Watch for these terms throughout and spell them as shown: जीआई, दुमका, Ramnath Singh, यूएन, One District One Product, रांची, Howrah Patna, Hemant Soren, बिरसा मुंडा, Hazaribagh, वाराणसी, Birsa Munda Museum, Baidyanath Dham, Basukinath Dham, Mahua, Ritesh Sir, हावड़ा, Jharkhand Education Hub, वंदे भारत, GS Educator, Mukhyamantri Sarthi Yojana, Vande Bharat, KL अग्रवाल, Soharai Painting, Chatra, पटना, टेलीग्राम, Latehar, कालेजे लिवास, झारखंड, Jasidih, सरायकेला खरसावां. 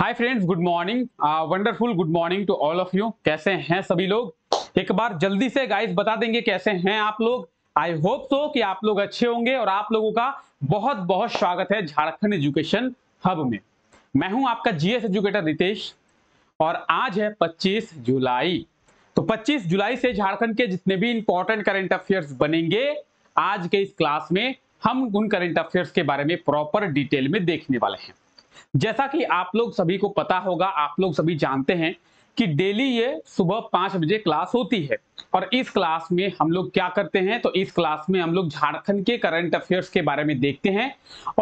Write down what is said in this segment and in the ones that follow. Hi friends, good morning, wonderful good morning to all of you. कैसे हैं सभी लोग? एक बार जल्दी से गाइस बता देंगे कैसे हैं आप लोग। आई होप सो कि आप लोग अच्छे होंगे और आप लोगों का बहुत बहुत स्वागत है झारखंड एजुकेशन हब में। मैं हूं आपका जीएस एजुकेटर रितेश और आज है 25 जुलाई। तो 25 जुलाई से झारखंड के जितने भी इंपॉर्टेंट करंट अफेयर्स बनेंगे आज के इस क्लास में हम उन करंट अफेयर्स के बारे में प्रॉपर डिटेल में देखने वाले हैं। जैसा कि आप लोग सभी को पता होगा, आप लोग सभी जानते हैं कि डेली ये सुबह 5 बजे क्लास होती है और इस क्लास में हम लोग क्या करते हैं, तो इस क्लास में हम लोग झारखंड के करंट अफेयर्स के बारे में देखते हैं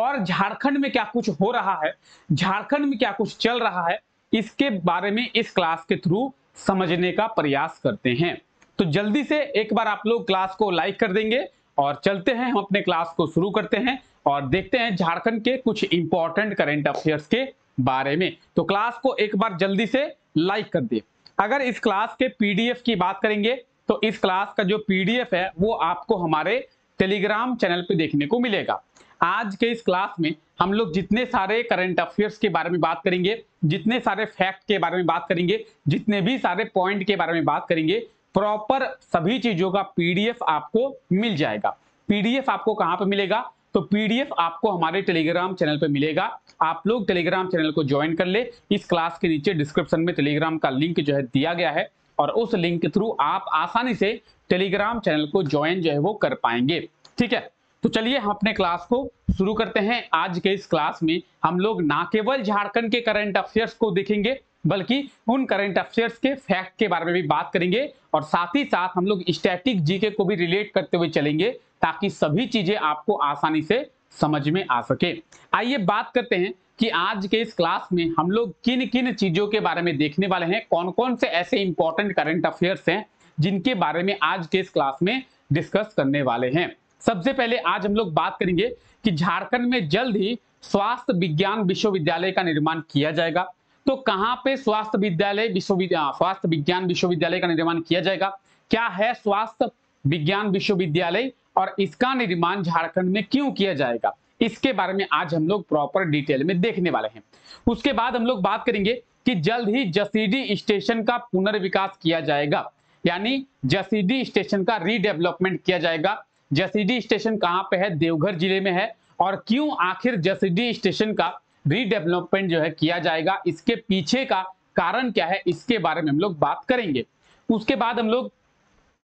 और झारखंड में क्या कुछ हो रहा है, झारखंड में क्या कुछ चल रहा है, इसके बारे में इस क्लास के थ्रू समझने का प्रयास करते हैं। तो जल्दी से एक बार आप लोग क्लास को लाइक कर देंगे और चलते हैं, हम अपने क्लास को शुरू करते हैं और देखते हैं झारखंड के कुछ इंपॉर्टेंट करंट अफेयर्स के बारे में। तो क्लास को एक बार जल्दी से लाइक कर दें। अगर इस क्लास के पीडीएफ की बात करेंगे तो इस क्लास का जो पीडीएफ है वो आपको हमारे टेलीग्राम चैनल पे देखने को मिलेगा। आज के इस क्लास में हम लोग जितने सारे करंट अफेयर्स के बारे में बात करेंगे, जितने सारे फैक्ट के बारे में बात करेंगे, जितने भी सारे पॉइंट के बारे में बात करेंगे, प्रॉपर सभी चीजों का पीडीएफ आपको मिल जाएगा। पीडीएफ आपको कहाँ पे मिलेगा? तो पीडीएफ आपको हमारे टेलीग्राम चैनल पे मिलेगा। आप लोग टेलीग्राम चैनल को ज्वाइन कर ले। इस क्लास के नीचे डिस्क्रिप्शन में टेलीग्राम का लिंक जो है दिया गया है और उस लिंक के थ्रू आप आसानी से टेलीग्राम चैनल को ज्वाइन जो है वो कर पाएंगे। ठीक है, तो चलिए हम अपने क्लास को शुरू करते हैं। आज के इस क्लास में हम लोग ना केवल झारखंड के करंट अफेयर्स को देखेंगे बल्कि उन करंट अफेयर्स के फैक्ट के बारे में भी बात करेंगे और साथ ही साथ हम लोग स्टैटिक जीके को भी रिलेट करते हुए चलेंगे ताकि सभी चीजें आपको आसानी से समझ में आ सके। आइए बात करते हैं कि आज के इस क्लास में हम लोग किन किन चीजों के बारे में देखने वाले हैं, कौन कौन से ऐसे इंपॉर्टेंट करंट अफेयर्स हैं जिनके बारे में आज के इस क्लास में डिस्कस करने वाले हैं। सबसे पहले आज हम लोग बात करेंगे कि झारखंड में जल्द ही स्वास्थ्य विज्ञान विश्वविद्यालय का निर्माण किया जाएगा। तो कहाँ पे स्वास्थ्य विज्ञान विश्वविद्यालय का निर्माण किया जाएगा, क्या है स्वास्थ्य विज्ञान विश्वविद्यालय और इसका निर्माण झारखंड में क्यों किया जाएगा, इसके बारे में आज हम लोग प्रॉपर डिटेल में देखने वाले हैं। उसके बाद हम लोग बात करेंगे कि जल्द ही जसीडीह स्टेशन का पुनर्विकास किया जाएगा, यानी जसीडीह स्टेशन का रीडेवलपमेंट किया जाएगा। जसीडीह स्टेशन कहाँ पे है? देवघर जिले में है। और क्यों आखिर जसीडीह स्टेशन का रीडेवलपमेंट जो है किया जाएगा, इसके पीछे का कारण क्या है, इसके बारे में हम लोग बात करेंगे। उसके बाद हम लोग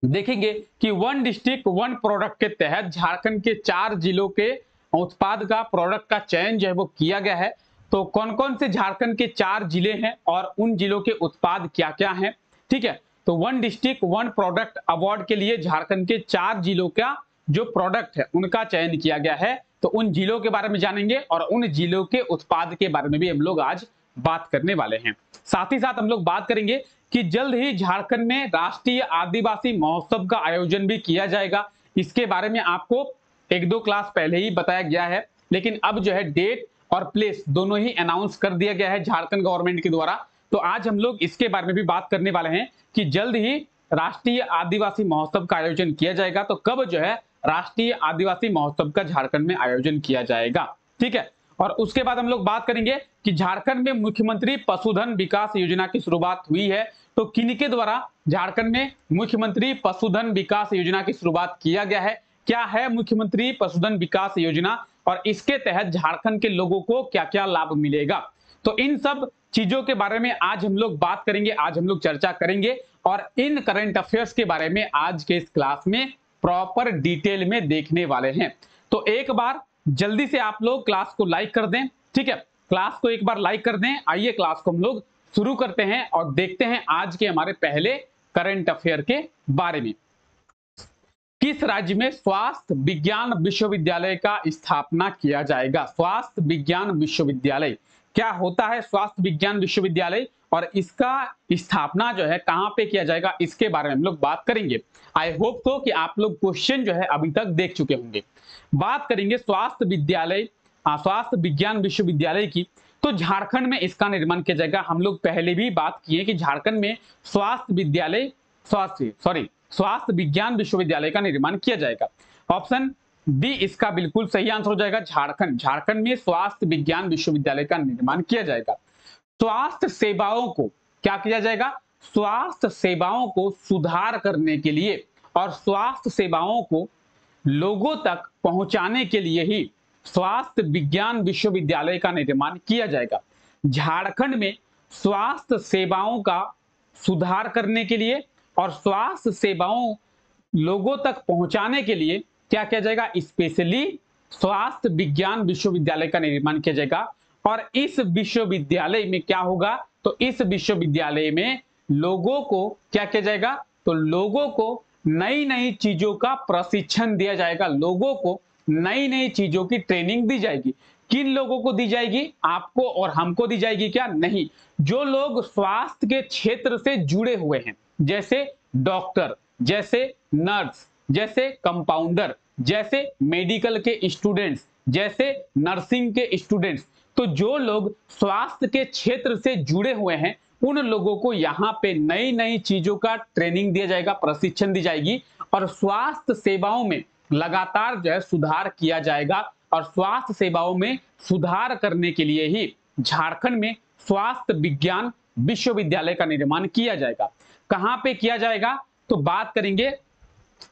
देखेंगे कि वन डिस्ट्रिक्ट वन प्रोडक्ट के तहत झारखंड के 4 जिलों के उत्पाद का प्रोडक्ट का चयन जो है वो किया गया है। तो कौन कौन से झारखंड के 4 जिले हैं और उन जिलों के उत्पाद क्या क्या हैं, ठीक है। तो one district one product award के लिए झारखंड के 4 जिलों का जो प्रोडक्ट है उनका चयन किया गया है। तो उन जिलों के बारे में जानेंगे और उन जिलों के उत्पाद के बारे में भी हम लोग आज बात करने वाले हैं। साथ ही साथ हम लोग बात करेंगे कि जल्द ही झारखंड में राष्ट्रीय आदिवासी महोत्सव का आयोजन भी किया जाएगा। इसके बारे में आपको 1-2 क्लास पहले ही बताया गया है, लेकिन अब जो है डेट और प्लेस दोनों ही अनाउंस कर दिया गया है झारखंड गवर्नमेंट के द्वारा। तो आज हम लोग इसके बारे में भी बात करने वाले हैं कि जल्द ही राष्ट्रीय आदिवासी महोत्सव का आयोजन किया जाएगा। तो कब जो है राष्ट्रीय आदिवासी महोत्सव का झारखंड में आयोजन किया जाएगा, ठीक है। और उसके बाद हम लोग बात करेंगे कि झारखंड में मुख्यमंत्री पशुधन विकास योजना की शुरुआत हुई है। तो किनके द्वारा झारखंड में मुख्यमंत्री पशुधन विकास योजना की शुरुआत किया गया है, क्या है मुख्यमंत्री पशुधन विकास योजना और इसके तहत झारखंड के लोगों को क्या क्या लाभ मिलेगा, तो इन सब चीजों के बारे में आज हम लोग बात करेंगे, आज हम लोग चर्चा करेंगे और इन करंट अफेयर्स के बारे में आज के इस क्लास में प्रॉपर डिटेल में देखने वाले हैं। तो एक बार जल्दी से आप लोग क्लास को लाइक कर दें, ठीक है, क्लास को एक बार लाइक कर दें। आइए क्लास को हम लोग शुरू करते हैं और देखते हैं आज के हमारे पहले करंट अफेयर के बारे में। किस राज्य में स्वास्थ्य विज्ञान विश्वविद्यालय का स्थापना किया जाएगा? स्वास्थ्य विज्ञान विश्वविद्यालय क्या होता है, स्वास्थ्य विज्ञान विश्वविद्यालय और इसका स्थापना जो है कहां पे किया जाएगा, इसके बारे में हम लोग बात करेंगे। आई होप तो कि आप लोग क्वेश्चन जो है अभी तक देख चुके होंगे। बात करेंगे स्वास्थ्य विज्ञान विश्वविद्यालय की। तो झारखंड में इसका निर्माण किया जाएगा। हम लोग पहले भी बात किए कि झारखंड में स्वास्थ्य विज्ञान विश्वविद्यालय का निर्माण किया जाएगा। ऑप्शन बी इसका बिल्कुल सही आंसर हो जाएगा, झारखंड में स्वास्थ्य विज्ञान विश्वविद्यालय का निर्माण किया जाएगा। स्वास्थ्य सेवाओं को क्या किया जाएगा, स्वास्थ्य सेवाओं को सुधार करने के लिए और स्वास्थ्य सेवाओं को लोगों तक पहुंचाने के लिए ही स्वास्थ्य विज्ञान विश्वविद्यालय का निर्माण किया जाएगा। झारखंड में स्वास्थ्य सेवाओं का सुधार करने के लिए और स्वास्थ्य सेवाओं लोगों तक पहुंचाने के लिए क्या किया जाएगा, स्पेशली स्वास्थ्य विज्ञान विश्वविद्यालय का निर्माण किया जाएगा। और इस विश्वविद्यालय में क्या होगा, तो इस विश्वविद्यालय में लोगों को क्या किया जाएगा, तो लोगों को नई नई चीजों का प्रशिक्षण दिया जाएगा, लोगों को नई नई चीजों की ट्रेनिंग दी जाएगी। किन लोगों को दी जाएगी, आपको और हमको दी जाएगी क्या, नहीं, जो लोग स्वास्थ्य के क्षेत्र से जुड़े हुए हैं, जैसे डॉक्टर, जैसे नर्स, जैसे कंपाउंडर, जैसे मेडिकल के स्टूडेंट्स, जैसे नर्सिंग के स्टूडेंट्स। तो जो लोग स्वास्थ्य के क्षेत्र से जुड़े हुए हैं उन लोगों को यहाँ पे नई नई चीजों का ट्रेनिंग दिया जाएगा, प्रशिक्षण दी जाएगी और स्वास्थ्य सेवाओं में लगातार जो है सुधार किया जाएगा। और स्वास्थ्य सेवाओं में सुधार करने के लिए ही झारखंड में स्वास्थ्य विज्ञान विश्वविद्यालय का निर्माण किया जाएगा। कहाँ पे किया जाएगा, तो बात करेंगे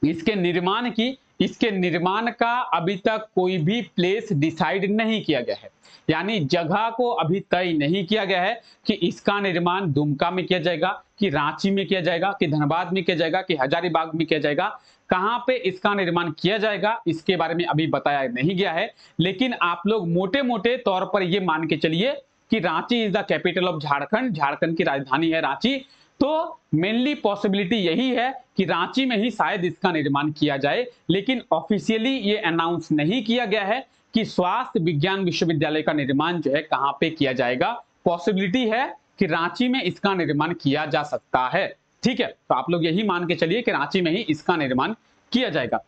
इसके निर्माण की। इसके निर्माण का अभी तक कोई भी प्लेस डिसाइड नहीं किया गया है, यानी जगह को अभी तय नहीं किया गया है कि इसका निर्माण दुमका में किया जाएगा, कि रांची में किया जाएगा, कि धनबाद में किया जाएगा, कि हजारीबाग में किया जाएगा। कहाँ पे इसका निर्माण किया जाएगा इसके बारे में अभी बताया नहीं गया है, लेकिन आप लोग मोटे मोटे तौर पर ये मान के चलिए कि रांची is the capital of झारखंड, झारखंड की राजधानी है रांची। तो मेनली पॉसिबिलिटी यही है कि रांची में ही शायद इसका निर्माण किया जाए, लेकिन ऑफिशियली ये अनाउंस नहीं किया गया है कि स्वास्थ्य विज्ञान विश्वविद्यालय का निर्माण जो है कहाँ पे किया जाएगा। पॉसिबिलिटी है कि रांची में इसका निर्माण किया जा सकता है, ठीक है, तो आप लोग यही मान के चलिए कि रांची में ही इसका निर्माण किया जाएगा।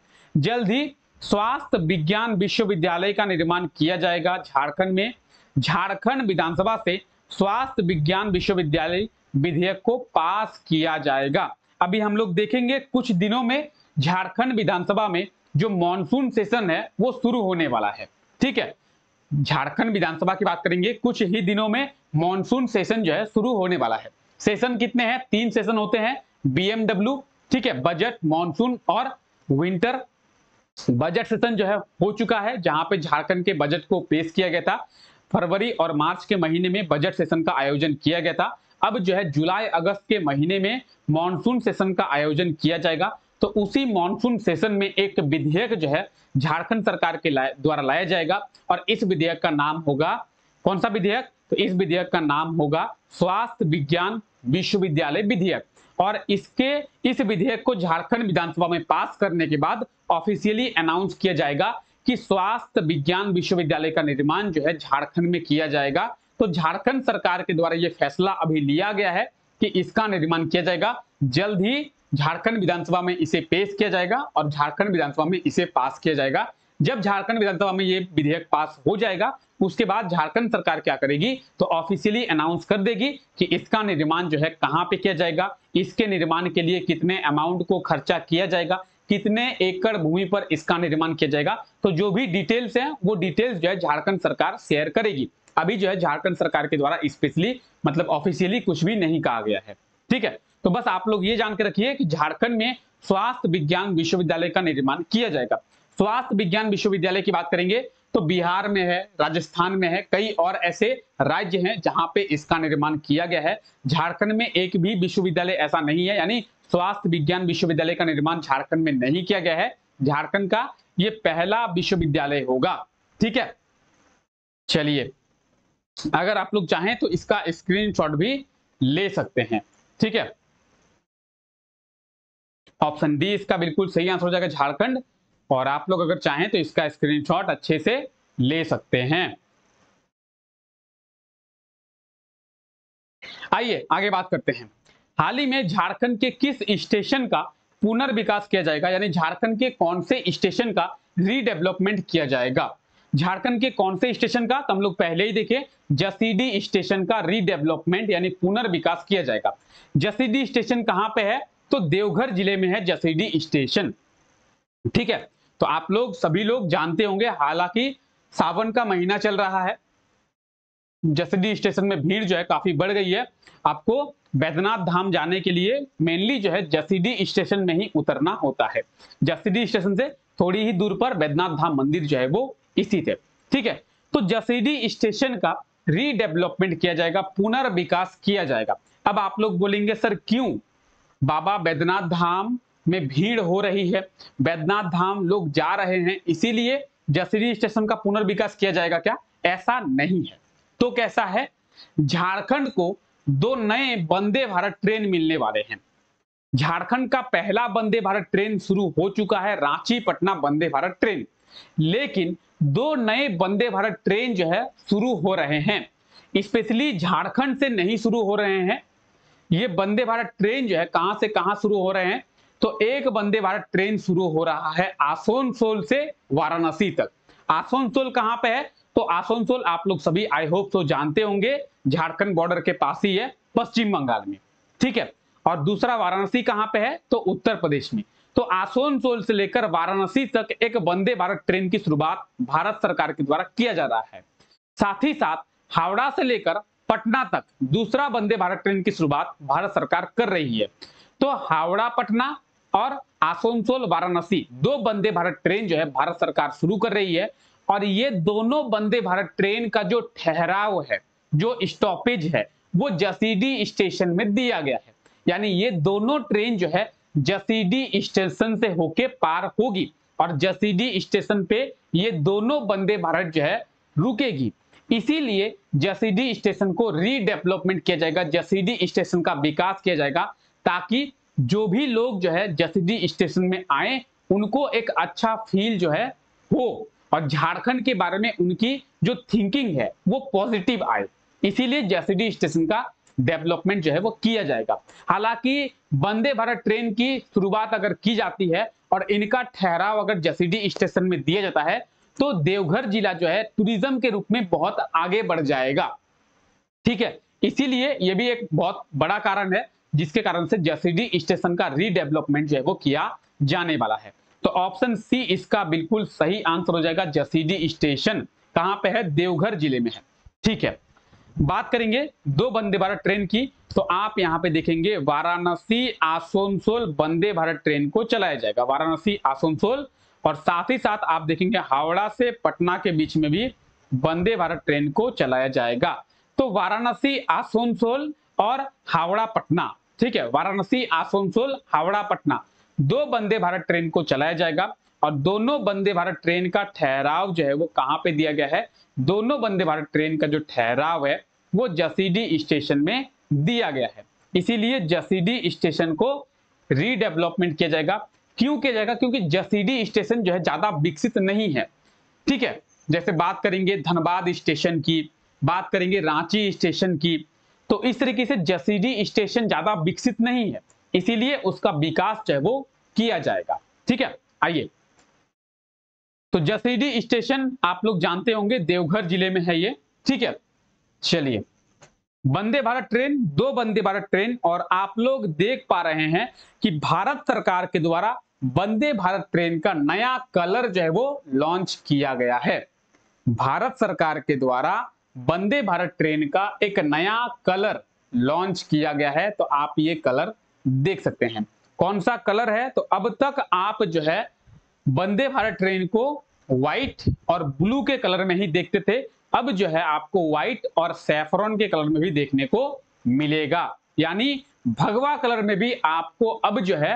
जल्द ही स्वास्थ्य विज्ञान विश्वविद्यालय का निर्माण किया जाएगा झारखंड में। झारखंड विधानसभा से स्वास्थ्य विज्ञान विश्वविद्यालय विधेयक को पास किया जाएगा। अभी हम लोग देखेंगे कुछ दिनों में झारखंड विधानसभा में जो मॉनसून सेशन है वो शुरू होने वाला है, ठीक है। झारखंड विधानसभा की बात करेंगे, कुछ ही दिनों में मॉनसून सेशन जो है शुरू होने वाला है। सेशन कितने हैं, 3 सेशन होते हैं, बीएमडब्ल्यू, ठीक है, बजट, मॉनसून और विंटर। बजट सेशन जो है हो चुका है, जहां पे झारखंड के बजट को पेश किया गया था। फरवरी और मार्च के महीने में बजट सेशन का आयोजन किया गया था। अब जो है जुलाई अगस्त के महीने में मॉनसून सेशन का आयोजन किया जाएगा। तो उसी मॉनसून सेशन में एक विधेयक जो है झारखंड सरकार के द्वारा लाया जाएगा और इस विधेयक का नाम होगा, कौन सा विधेयक, तो इस विधेयक का नाम होगा स्वास्थ्य विज्ञान विश्वविद्यालय विधेयक। और इस विधेयक को झारखंड विधानसभा में पास करने के बाद ऑफिशियली अनाउंस किया जाएगा कि स्वास्थ्य विज्ञान विश्वविद्यालय का निर्माण जो है झारखंड में किया जाएगा। तो झारखंड सरकार के द्वारा यह फैसला अभी लिया गया है कि इसका निर्माण किया जाएगा। जल्द ही झारखंड विधानसभा में इसे पेश किया जाएगा और झारखंड विधानसभा में इसे पास किया जाएगा। जब झारखंड विधानसभा में ये विधेयक पास हो जाएगा उसके बाद झारखंड सरकार क्या करेगी, तो ऑफिशियली अनाउंस कर देगी कि इसका निर्माण जो है कहाँ पे किया जाएगा, इसके निर्माण के लिए कितने अमाउंट को खर्चा किया जाएगा, कितने एकड़ भूमि पर इसका निर्माण किया जाएगा। तो जो भी डिटेल्स है वो डिटेल्स जो है झारखंड सरकार शेयर करेगी। अभी जो है झारखंड सरकार के द्वारा स्पेशली मतलब ऑफिशियली कुछ भी नहीं कहा गया है, ठीक है। तो बस आप लोग ये जानकर रखिए कि झारखंड में स्वास्थ्य विज्ञान विश्वविद्यालय का निर्माण किया जाएगा। स्वास्थ्य विज्ञान विश्वविद्यालय की बात करेंगे तो बिहार में है, राजस्थान में है, कई और ऐसे राज्य हैं जहां पे इसका निर्माण किया गया है। झारखंड में एक भी विश्वविद्यालय ऐसा नहीं है, यानी स्वास्थ्य विज्ञान विश्वविद्यालय का निर्माण झारखंड में नहीं किया गया है। झारखंड का ये पहला विश्वविद्यालय होगा, ठीक है। चलिए, अगर आप लोग चाहें तो इसका स्क्रीनशॉट भी ले सकते हैं, ठीक है। ऑप्शन डी इसका बिल्कुल सही आंसर हो जाएगा, झारखंड। और आप लोग अगर चाहें तो इसका स्क्रीनशॉट अच्छे से ले सकते हैं। आइए आगे बात करते हैं। हाल ही में झारखंड के किस स्टेशन का पुनर्विकास किया जाएगा, यानी झारखंड के कौन से स्टेशन का रीडेवलपमेंट किया जाएगा। झारखंड के कौन से स्टेशन का, तो हम लोग पहले ही देखे, जसीडीह स्टेशन का रीडेवलपमेंट यानी पुनर्विकास किया जाएगा। जसीडीह स्टेशन कहाँ पे है, तो देवघर जिले में है जसीडीह स्टेशन, ठीक है। तो आप लोग सभी लोग जानते होंगे, हालांकि सावन का महीना चल रहा है, जसीडीह स्टेशन में भीड़ जो है काफी बढ़ गई है। आपको बैद्यनाथ धाम जाने के लिए मेनली जो है जसीडीह स्टेशन में ही उतरना होता है। जसीडीह स्टेशन से थोड़ी ही दूर पर बैद्यनाथ धाम मंदिर जो है वो इसी थे, ठीक है। तो जसीडीह स्टेशन का रीडेवलपमेंट किया जाएगा, पुनर्विकास किया जाएगा। अब आप लोग बोलेंगे सर क्यों बाबा बैद्यनाथ धाम में भीड़ हो रही है, बैद्यनाथ धाम लोग जा रहे हैं, इसीलिए जसीडीह स्टेशन का पुनर्विकास किया जाएगा क्या? ऐसा नहीं है। तो कैसा है, झारखंड को 2 नए वंदे भारत ट्रेन मिलने वाले हैं। झारखंड का पहला वंदे भारत ट्रेन शुरू हो चुका है, रांची पटना वंदे भारत ट्रेन, लेकिन 2 नए वंदे भारत ट्रेन जो है शुरू हो रहे हैं। स्पेशली झारखंड से नहीं शुरू हो रहे हैं ये वंदे भारत ट्रेन, जो है कहां से कहां शुरू हो रहे हैं। तो एक वंदे भारत ट्रेन शुरू हो रहा है आसनसोल से वाराणसी तक। आसनसोल कहां पे है? तो आसनसोल आप लोग सभी आई होप तो जानते होंगे, झारखंड बॉर्डर के पास ही है, पश्चिम बंगाल में, ठीक है। और दूसरा वाराणसी कहां पे है? तो उत्तर प्रदेश में। तो आसनसोल से लेकर वाराणसी तक एक वंदे भारत ट्रेन की शुरुआत भारत सरकार के द्वारा किया जा रहा है। साथ ही साथ हावड़ा से लेकर पटना तक दूसरा वंदे भारत ट्रेन की शुरुआत भारत सरकार कर रही है। तो हावड़ा पटना और आसनसोल वाराणसी 2 वंदे भारत ट्रेन जो है भारत सरकार शुरू कर रही है। और ये दोनों वंदे भारत ट्रेन का जो ठहराव है, जो स्टॉपेज है, वो जसीडीह स्टेशन में दिया गया है। यानी ये दोनों ट्रेन जो है जसीडीह स्टेशन से होके पार होगी और जसीडीह स्टेशन पे ये दोनों वंदे भारत जो है रुकेगी। इसीलिए जसीडीह स्टेशन को रीडेवलपमेंट किया जाएगा, जसीडीह स्टेशन का विकास किया जाएगा, ताकि जो भी लोग जो है जसीडीह स्टेशन में आए उनको एक अच्छा फील जो है हो और झारखंड के बारे में उनकी जो थिंकिंग है वो पॉजिटिव आए। इसीलिए जसीडीह स्टेशन का डेवलपमेंट जो है वो किया जाएगा। हालांकि वंदे भारत ट्रेन की शुरुआत अगर की जाती है और इनका ठहराव अगर जसीडीह स्टेशन में दिया जाता है तो देवघर जिला जो है टूरिज्म के रूप में बहुत आगे बढ़ जाएगा, ठीक है। इसीलिए यह भी एक बहुत बड़ा कारण है जिसके कारण से जसीडीह स्टेशन का रीडेवलपमेंट जो है वो किया जाने वाला है। तो ऑप्शन सी इसका बिल्कुल सही आंसर हो जाएगा। जसीडीह स्टेशन कहां पे है? देवघर जिले में है, ठीक है। बात करेंगे 2 वंदे भारत ट्रेन की, तो आप यहां पे देखेंगे वाराणसी आसनसोल वंदे भारत ट्रेन को चलाया जाएगा, वाराणसी आसनसोल। और साथ ही साथ आप देखेंगे हावड़ा से पटना के बीच में भी वंदे भारत ट्रेन को चलाया जाएगा। तो वाराणसी आसनसोल और हावड़ा पटना, ठीक है, वाराणसी आसनसोल हावड़ा पटना 2 वंदे भारत ट्रेन को चलाया जाएगा। और दोनों वंदे भारत ट्रेन का ठहराव जो है वो कहां पे दिया गया है? दोनों वंदे भारत ट्रेन का जो ठहराव है वो जसीडीह स्टेशन में दिया गया है। इसीलिए जसीडीह स्टेशन को रीडेवलपमेंट किया जाएगा। क्यों किया जाएगा? क्योंकि जसीडीह स्टेशन जो है ज्यादा विकसित नहीं है, ठीक है। जैसे बात करेंगे धनबाद स्टेशन की, बात करेंगे रांची स्टेशन की, तो इस तरीके से जसीडीह स्टेशन ज्यादा विकसित नहीं है, इसीलिए उसका विकास जो है वो किया जाएगा, ठीक है। आइए, तो जसीडीह स्टेशन आप लोग जानते होंगे देवघर जिले में है ये, ठीक है। चलिए, वंदे भारत ट्रेन 2 वंदे भारत ट्रेन, और आप लोग देख पा रहे हैं कि भारत सरकार के द्वारा वंदे भारत ट्रेन का नया कलर जो है वो लॉन्च किया गया है। भारत सरकार के द्वारा वंदे भारत ट्रेन का एक नया कलर लॉन्च किया गया है। तो आप ये कलर देख सकते हैं, कौन सा कलर है? तो अब तक आप जो है वंदे भारत ट्रेन को व्हाइट और ब्लू के कलर में ही देखते थे, अब जो है आपको व्हाइट और सैफरॉन के कलर में भी देखने को मिलेगा। यानी भगवा कलर में भी आपको अब जो है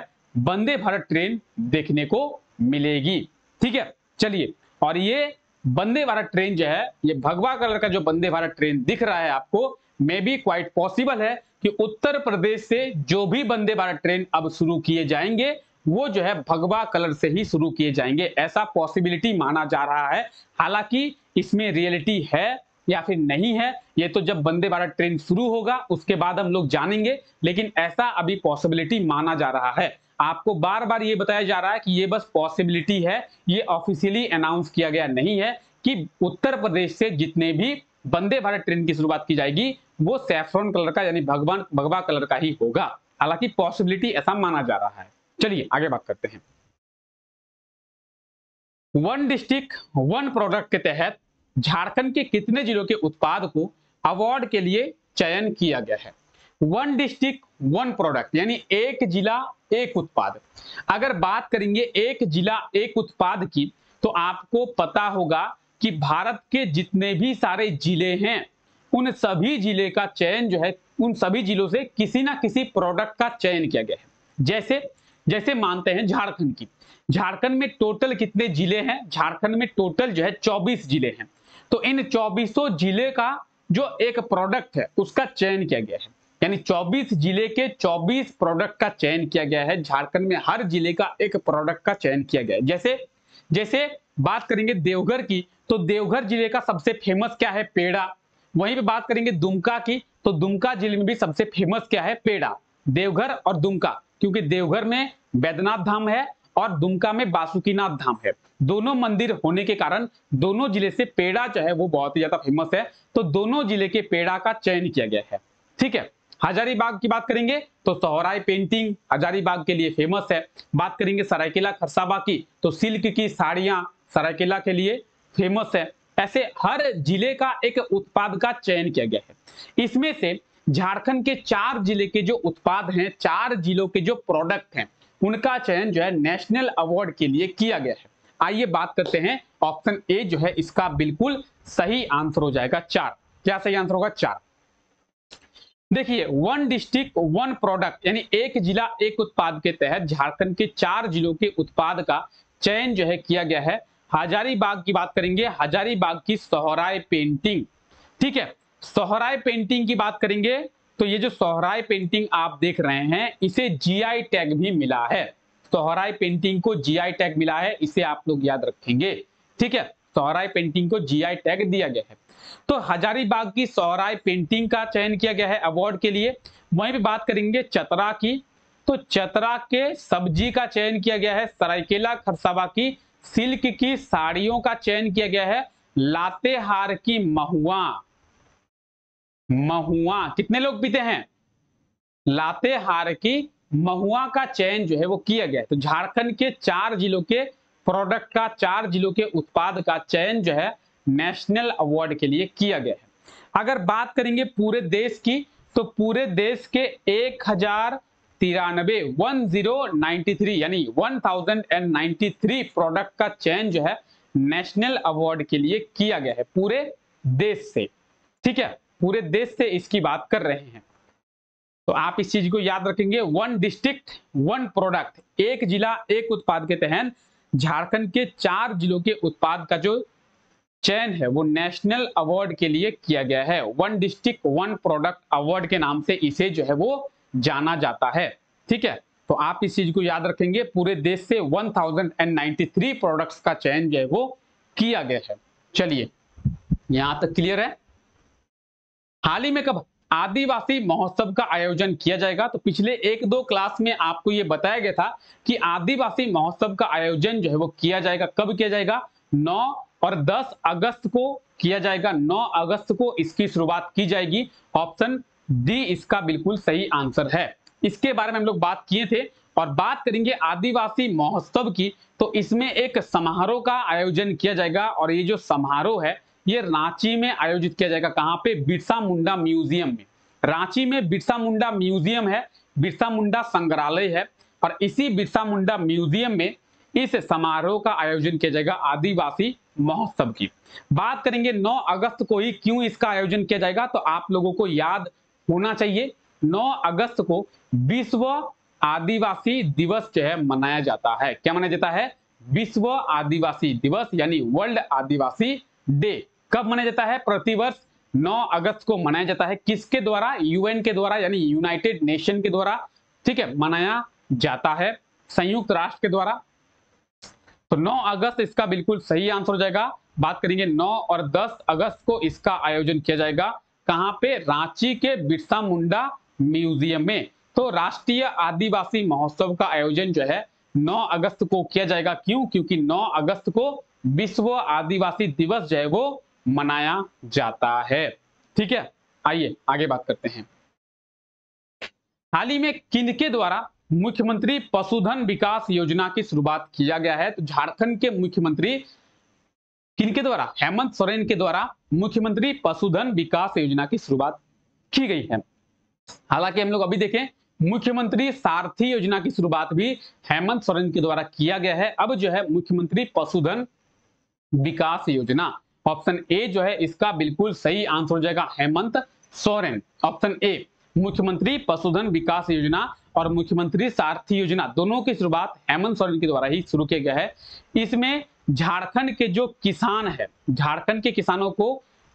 वंदे भारत ट्रेन देखने को मिलेगी, ठीक है। चलिए, और ये वंदे भारत ट्रेन जो है, ये भगवा कलर का जो वंदे भारत ट्रेन दिख रहा है आपको, मे बी क्वाइट पॉसिबल है कि उत्तर प्रदेश से जो भी वंदे भारत ट्रेन अब शुरू किए जाएंगे वो जो है भगवा कलर से ही शुरू किए जाएंगे, ऐसा पॉसिबिलिटी माना जा रहा है। हालांकि इसमें रियलिटी है या फिर नहीं है ये तो जब वंदे भारत ट्रेन शुरू होगा उसके बाद हम लोग जानेंगे, लेकिन ऐसा अभी पॉसिबिलिटी माना जा रहा है। आपको बार बार ये बताया जा रहा है कि ये बस पॉसिबिलिटी है, ये ऑफिशियली अनाउंस किया गया नहीं है कि उत्तर प्रदेश से जितने भी वंदे भारत ट्रेन की शुरुआत की जाएगी वो सैफरन कलर का यानी भगवा कलर का ही होगा। हालांकि पॉसिबिलिटी ऐसा माना जा रहा है। चलिए आगे बात करते हैं। वन डिस्ट्रिक्ट वन प्रोडक्ट के तहत झारखंड के कितने जिलों के उत्पाद को अवार्ड के लिए चयन किया गया है। वन डिस्ट्रिक्ट वन प्रोडक्ट यानी एक जिला एक उत्पाद। अगर बात करेंगे एक जिला एक उत्पाद की तो आपको पता होगा कि भारत के जितने भी सारे जिले हैं उन सभी जिले का चयन जो है उन सभी जिलों से किसी ना किसी प्रोडक्ट का चयन किया गया है। जैसे जैसे मानते हैं झारखंड की, झारखंड में टोटल कितने जिले हैं? झारखंड में टोटल जो है 24 जिले हैं। तो इन 24 जिले का जो एक प्रोडक्ट है उसका चयन किया गया है, यानी 24 जिले के 24 प्रोडक्ट का चयन किया गया है। झारखंड में हर जिले का एक प्रोडक्ट का चयन किया गया है। जैसे जैसे बात करेंगे देवघर की तो देवघर जिले का सबसे फेमस क्या है? पेड़ा। वहीं पे बात करेंगे दुमका की तो दुमका जिले में भी सबसे फेमस क्या है? पेड़ा। देवघर और दुमका, क्योंकि देवघर में बैद्यनाथ धाम है और दुमका में बासुकीनाथ धाम है, दोनों मंदिर होने के कारण दोनों जिले से पेड़ा जो है वो बहुत ही ज्यादा फेमस है। तो दोनों जिले के पेड़ा का चयन किया गया है। ठीक है। हजारीबाग की बात करेंगे तो सोहराय पेंटिंग हजारीबाग के लिए फेमस है। बात करेंगे सरायकेला खरसावां की तो सिल्क की साड़ियां सरायकेला के लिए फेमस है। ऐसे हर जिले का एक उत्पाद का चयन किया गया है। इसमें से झारखंड के 4 जिले के जो उत्पाद हैं, 4 जिलों के जो प्रोडक्ट हैं, उनका चयन जो है नेशनल अवार्ड के लिए किया गया है। आइए बात करते हैं, ऑप्शन ए जो है इसका बिल्कुल सही आंसर हो जाएगा 4। क्या सही आंसर होगा? 4। देखिए, वन डिस्ट्रिक्ट वन प्रोडक्ट यानी एक जिला एक उत्पाद के तहत झारखंड के 4 जिलों के उत्पाद का चयन जो है किया गया है। हजारीबाग की बात करेंगे, हजारीबाग की सोहराय पेंटिंग। ठीक है, सोहराय पेंटिंग की बात करेंगे तो ये जो सोहराय पेंटिंग आप देख रहे हैं इसे जीआई टैग भी मिला है। सोहराय पेंटिंग को जीआई टैग मिला है, इसे आप लोग याद रखेंगे। ठीक है, सोहराय पेंटिंग को जीआई टैग दिया गया है। तो हजारीबाग की सोहराय पेंटिंग का चयन किया गया है अवार्ड के लिए। वहीं पर बात करेंगे चतरा की तो चतरा के सब्जी का चयन किया गया है। सरायकेला खरसावां की सिल्क की साड़ियों का चयन किया गया है। लातेहार की महुआ कितने लोग पीते हैं? लातेहार की महुआ का चयन जो है वो किया गया है। तो झारखंड के 4 जिलों के प्रोडक्ट का, 4 जिलों के उत्पाद का चयन जो है नेशनल अवार्ड के लिए किया गया है। अगर बात करेंगे पूरे देश की तो पूरे देश के 1093 यानी 1093 प्रोडक्ट का चयन जो है नेशनल अवार्ड के लिए किया गया है पूरे देश से। ठीक है, पूरे देश से इसकी बात कर रहे हैं तो आप इस चीज को याद रखेंगे। वन डिस्ट्रिक्ट वन प्रोडक्ट, एक जिला एक उत्पाद के तहत झारखंड के 4 जिलों के उत्पाद का जो चयन है वो नेशनल अवार्ड के लिए किया गया है। One district one product award के नाम से इसे जो है वो जाना जाता है। ठीक है, तो आप इस चीज को याद रखेंगे। पूरे देश से 1093 प्रोडक्ट्स का चयन जो है वो किया गया है। चलिए, यहां तक क्लियर है। हाल ही में कब आदिवासी महोत्सव का आयोजन किया जाएगा? तो पिछले 1-2 क्लास में आपको ये बताया गया था कि आदिवासी महोत्सव का आयोजन जो है वो किया जाएगा। कब किया जाएगा? 9 और 10 अगस्त को किया जाएगा। 9 अगस्त को इसकी शुरुआत की जाएगी। ऑप्शन डी इसका बिल्कुल सही आंसर है। इसके बारे में हम लोग बात किए थे। और बात करेंगे आदिवासी महोत्सव की तो इसमें एक समारोह का आयोजन किया जाएगा और ये जो समारोह है ये रांची में आयोजित किया जाएगा। कहाँ पे? बिरसा मुंडा म्यूजियम में। रांची में बिरसा मुंडा म्यूजियम है, बिरसा मुंडा संग्रहालय है और इसी बिरसा मुंडा म्यूजियम में इस समारोह का आयोजन किया जाएगा आदिवासी महोत्सव की। बात करेंगे 9 अगस्त को ही क्यों इसका आयोजन किया जाएगा तो आप लोगों को याद होना चाहिए। 9 अगस्त को विश्व आदिवासी दिवस जो है मनाया जाता है। क्या मनाया जाता है? विश्व आदिवासी दिवस यानी वर्ल्ड आदिवासी डे। कब मनाया जाता है? प्रतिवर्ष 9 अगस्त को मनाया जाता है। किसके द्वारा? यूएन के द्वारा यानी यूनाइटेड नेशन के द्वारा। ठीक है, मनाया जाता है संयुक्त राष्ट्र के द्वारा। तो 9 अगस्त इसका बिल्कुल सही आंसर हो जाएगा। बात करेंगे 9 और 10 अगस्त को इसका आयोजन किया जाएगा। कहां पे? रांची के बिरसा मुंडा म्यूजियम में। तो राष्ट्रीय आदिवासी महोत्सव का आयोजन जो है 9 अगस्त को किया जाएगा। क्यों? क्योंकि 9 अगस्त को विश्व आदिवासी दिवस जो है वो मनाया जाता है। ठीक है, आइए आगे बात करते हैं। हाल ही में किनके द्वारा मुख्यमंत्री पशुधन विकास योजना की शुरुआत किया गया है? तो झारखंड के मुख्यमंत्री किनके द्वारा? हेमंत सोरेन के द्वारा मुख्यमंत्री पशुधन विकास योजना की शुरुआत की गई है। हालांकि हम लोग अभी देखें मुख्यमंत्री सारथी योजना की शुरुआत भी हेमंत सोरेन के द्वारा किया गया है। अब जो है मुख्यमंत्री पशुधन विकास योजना, ऑप्शन ए जो है इसका बिल्कुल सही आंसर हो जाएगा हेमंत सोरेन। ऑप्शन ए मुख्यमंत्री पशुधन विकास योजना और मुख्यमंत्री सारथी योजना दोनों की शुरुआत हेमंत सोरेन के द्वारा ही शुरू किया गया है। इसमें झारखंड के जो किसान है, झारखंड के किसानों को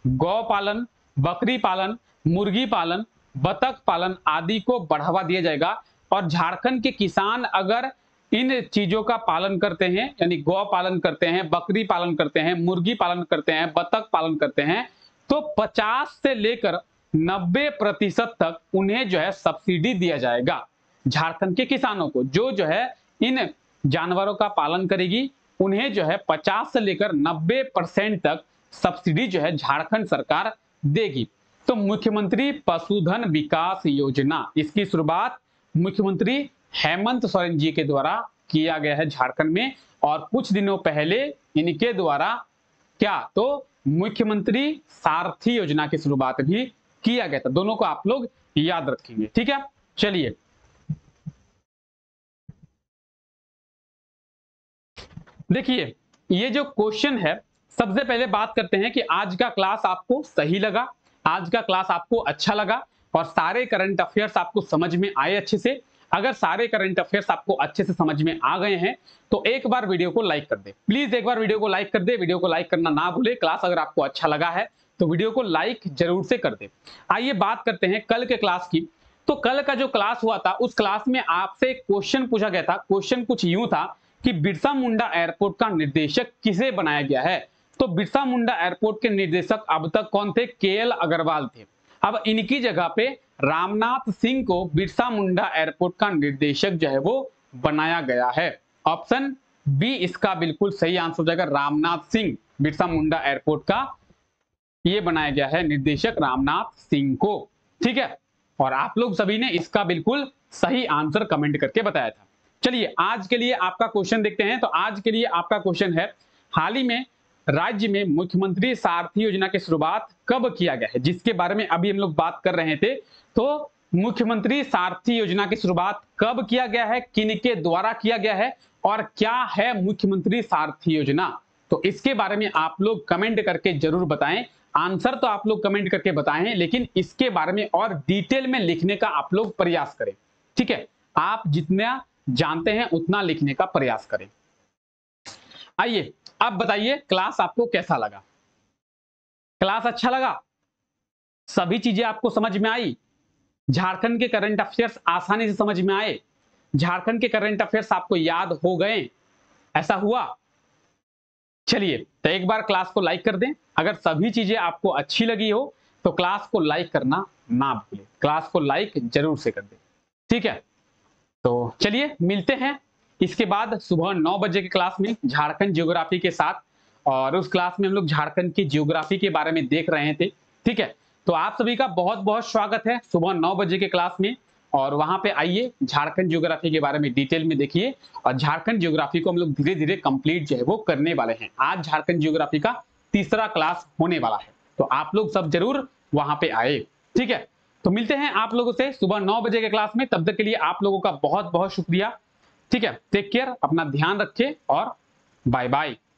गौ पालन, बकरी पालन, मुर्गी पालन, बतख पालन आदि को बढ़ावा दिया जाएगा। और झारखंड के किसान अगर इन चीजों का पालन करते हैं, यानी गौ पालन करते हैं, बकरी पालन करते हैं, मुर्गी पालन करते हैं, बतख पालन करते हैं, तो 50 से लेकर 90% तक उन्हें जो है सब्सिडी दिया जाएगा। झारखंड के किसानों को जो है इन जानवरों का पालन करेगी उन्हें जो है 50 से लेकर 90% तक सब्सिडी जो है झारखंड सरकार देगी। तो मुख्यमंत्री पशुधन विकास योजना, इसकी शुरुआत मुख्यमंत्री हेमंत सोरेन जी के द्वारा किया गया है झारखंड में। और कुछ दिनों पहले इनके द्वारा क्या तो मुख्यमंत्री सारथी योजना की शुरुआत भी किया गया था। दोनों को आप लोग याद रखेंगे, ठीक है। चलिए देखिए ये जो क्वेश्चन है, सबसे पहले बात करते हैं कि आज का क्लास आपको सही लगा, आज का क्लास आपको अच्छा लगा और सारे करंट अफेयर्स आपको समझ में आए अच्छे से। अगर सारे करंट अफेयर्स आपको अच्छे से समझ में आ गए हैं तो एक बार वीडियो को लाइक कर दे, प्लीज एक बार वीडियो को लाइक कर दे। वीडियो को लाइक करना ना भूले। क्लास अगर आपको अच्छा लगा है तो वीडियो को लाइक जरूर से कर दे। आइए बात करते हैं कल के क्लास की। तो कल का जो क्लास हुआ था उस क्लास में आपसे क्वेश्चन पूछा गया था। क्वेश्चन कुछ यूं था कि बिरसा मुंडा एयरपोर्ट का निर्देशक किसे बनाया गया है। तो बिरसा मुंडा एयरपोर्ट के निर्देशक अब तक कौन थे? KL अग्रवाल थे। अब इनकी जगह पे रामनाथ सिंह को बिरसा मुंडा एयरपोर्ट का निर्देशक जो है वो बनाया गया है। ऑप्शन बी इसका बिल्कुल सही आंसर हो जाएगा, रामनाथ सिंह। बिरसा मुंडा एयरपोर्ट का ये बनाया गया है निर्देशक, रामनाथ सिंह को, ठीक है। और आप लोग सभी ने इसका बिल्कुल सही आंसर कमेंट करके बताया था। चलिए आज के लिए आपका क्वेश्चन देखते हैं। तो आज के लिए आपका क्वेश्चन है, हाल ही में राज्य में मुख्यमंत्री सारथी योजना की शुरुआत कब किया गया है, जिसके बारे में अभी हम लोग बात कर रहे थे। तो मुख्यमंत्री सारथी योजना की शुरुआत कब किया गया है, किनके द्वारा किया गया है और क्या है मुख्यमंत्री सारथी योजना, तो इसके बारे में आप लोग कमेंट करके जरूर बताएं। आंसर तो आप लोग कमेंट करके बताएं, लेकिन इसके बारे में और डिटेल में लिखने का आप लोग प्रयास करें, ठीक है। आप जितना जानते हैं उतना लिखने का प्रयास करें। आइए अब बताइए क्लास आपको कैसा लगा? क्लास अच्छा लगा? सभी चीजें आपको समझ में आई? झारखंड के करंट अफेयर्स आसानी से समझ में आए? झारखंड के करंट अफेयर्स आपको याद हो गए? ऐसा हुआ? चलिए तो एक बार क्लास को लाइक कर दें। अगर सभी चीजें आपको अच्छी लगी हो तो क्लास को लाइक करना ना भूलें, क्लास को लाइक जरूर से कर दें, ठीक है। तो चलिए मिलते हैं इसके बाद सुबह 9 बजे के क्लास में झारखंड ज्योग्राफी के साथ। और उस क्लास में हम लोग झारखंड की ज्योग्राफी के बारे में देख रहे थे, ठीक है। तो आप सभी का बहुत बहुत स्वागत है सुबह 9 बजे के क्लास में, और वहां पे आइए झारखंड ज्योग्राफी के बारे में डिटेल में देखिए। और झारखंड ज्योग्राफी को हम लोग धीरे धीरे कंप्लीट जो है वो करने वाले हैं। आज झारखंड ज्योग्राफी का तीसरा क्लास होने वाला है, तो आप लोग सब जरूर वहां पे आए, ठीक है। तो मिलते हैं आप लोगों से सुबह 9 बजे के क्लास में। तब तक के लिए आप लोगों का बहुत बहुत शुक्रिया, ठीक है। टेक केयर, अपना ध्यान रखिए और बाय बाय।